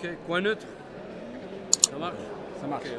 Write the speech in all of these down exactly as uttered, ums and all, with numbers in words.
Ok, coin neutre. Ça marche? Ça marche. Okay.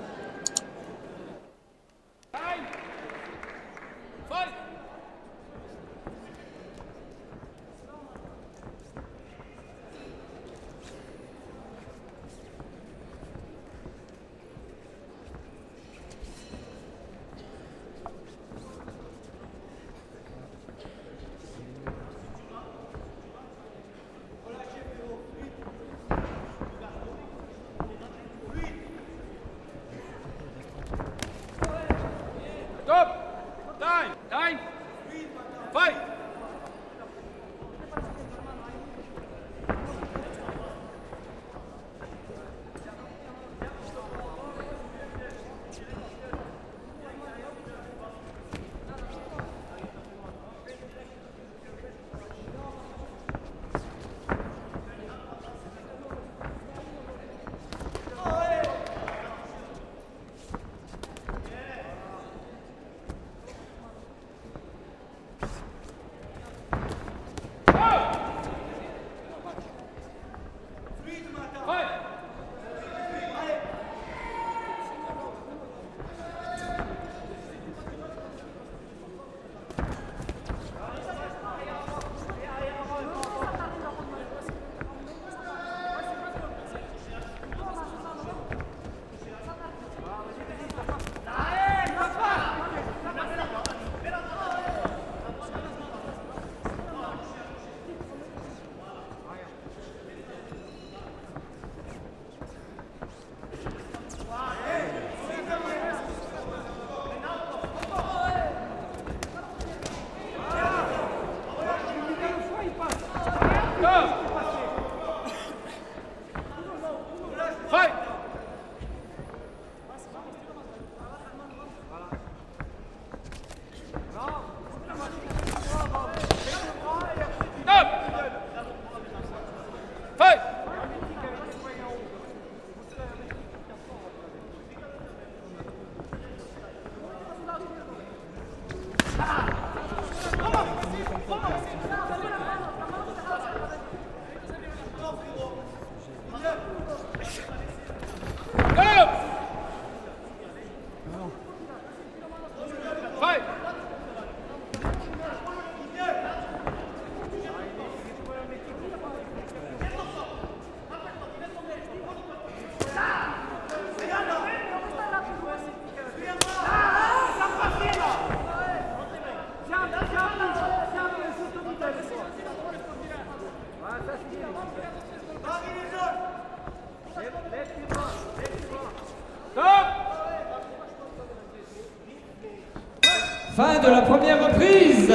Fin de la première reprise.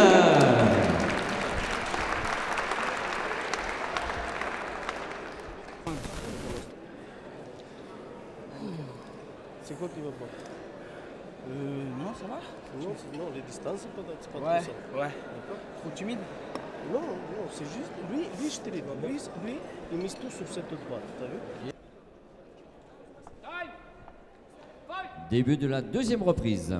C'est quoi qui va pas? Euh, non, ça va. Non, non, les distances, c'est pas, c'est pas ouais, tout ça. Ouais. Trop timide? Non, non, c'est juste. Lui, lui, je te l'ai dit. Lui, lui, il mise tout sur cette droite. T'as vu? Début de la deuxième reprise.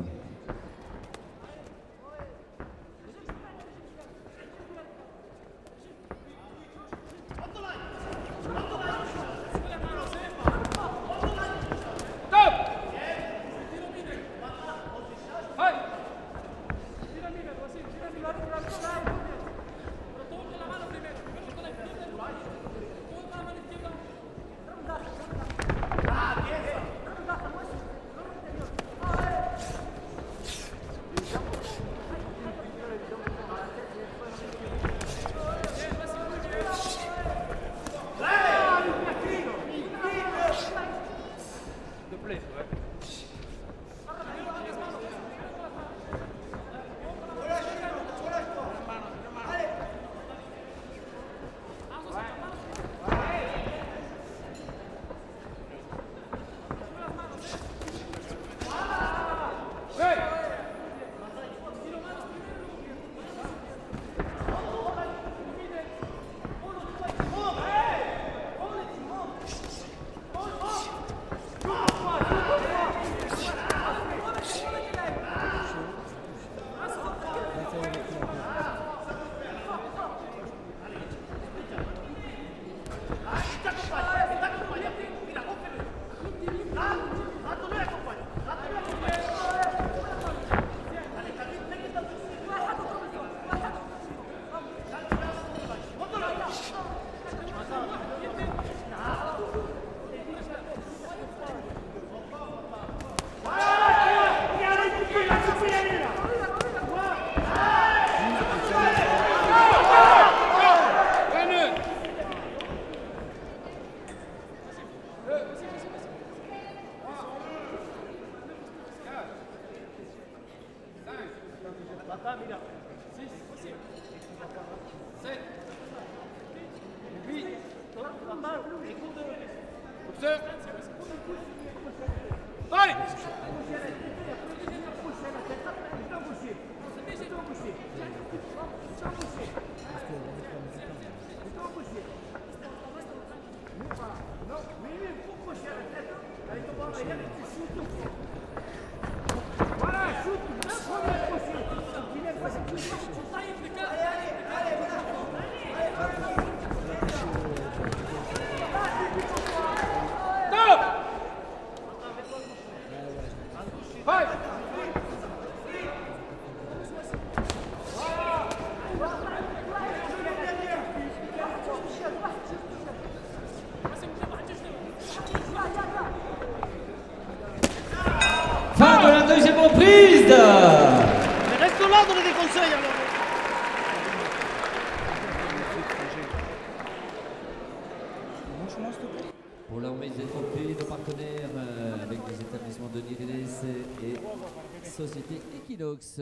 Pour l'armée des pays, nos partenaires euh, avec les établissements de NIRES et Société Equinox.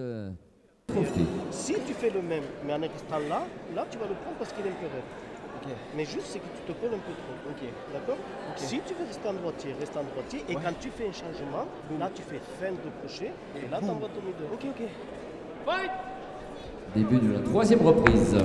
Si tu fais le même, mais en extra là, là tu vas le prendre parce qu'il est un peu raide. Okay. Mais juste c'est que tu te colles un peu trop. Ok. D'accord. Okay. Si tu veux rester en droitier, reste en droitier. Et ouais. Quand tu fais un changement, boum. Là tu fais fin de crochet et là t'envoies ton milieu. Ok, ok. Fight. Début de la troisième reprise.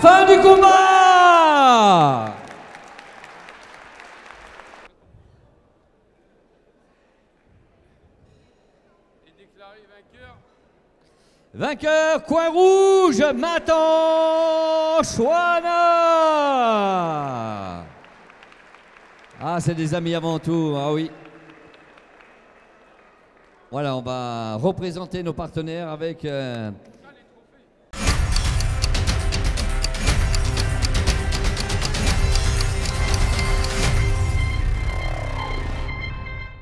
Fin du combat! Et déclaré vainqueur. Vainqueur, coin rouge, Matan Chouana. Ah, c'est des amis avant tout, ah oui. Voilà, on va représenter nos partenaires avec... Euh,